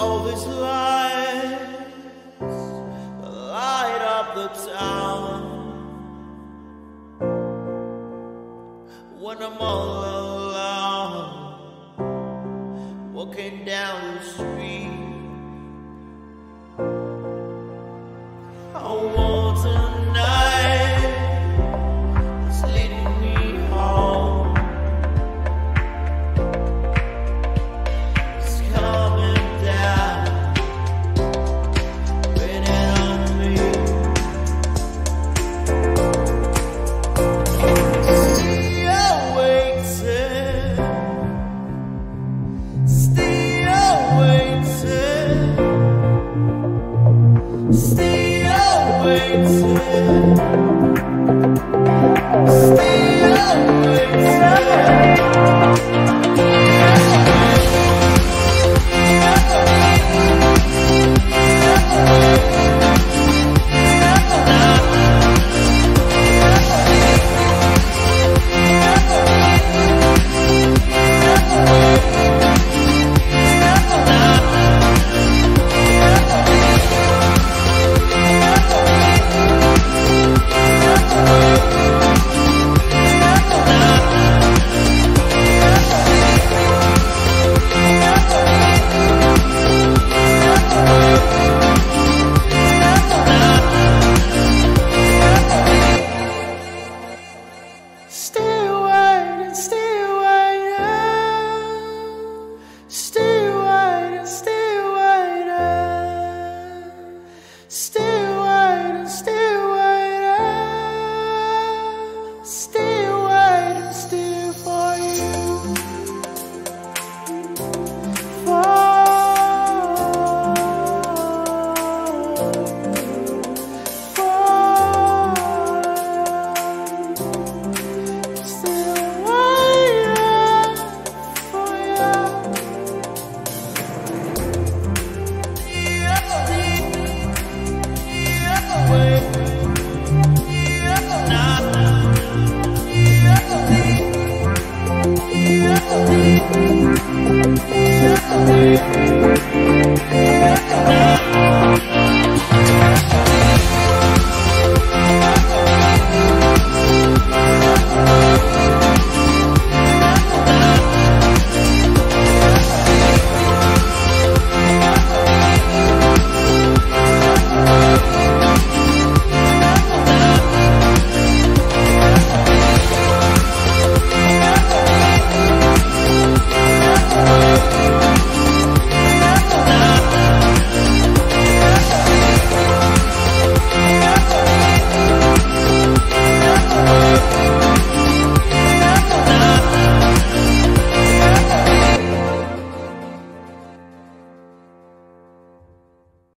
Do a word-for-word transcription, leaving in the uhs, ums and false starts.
All these lights light up the town. When I'm all alone, walking down the street, I want to know. Stay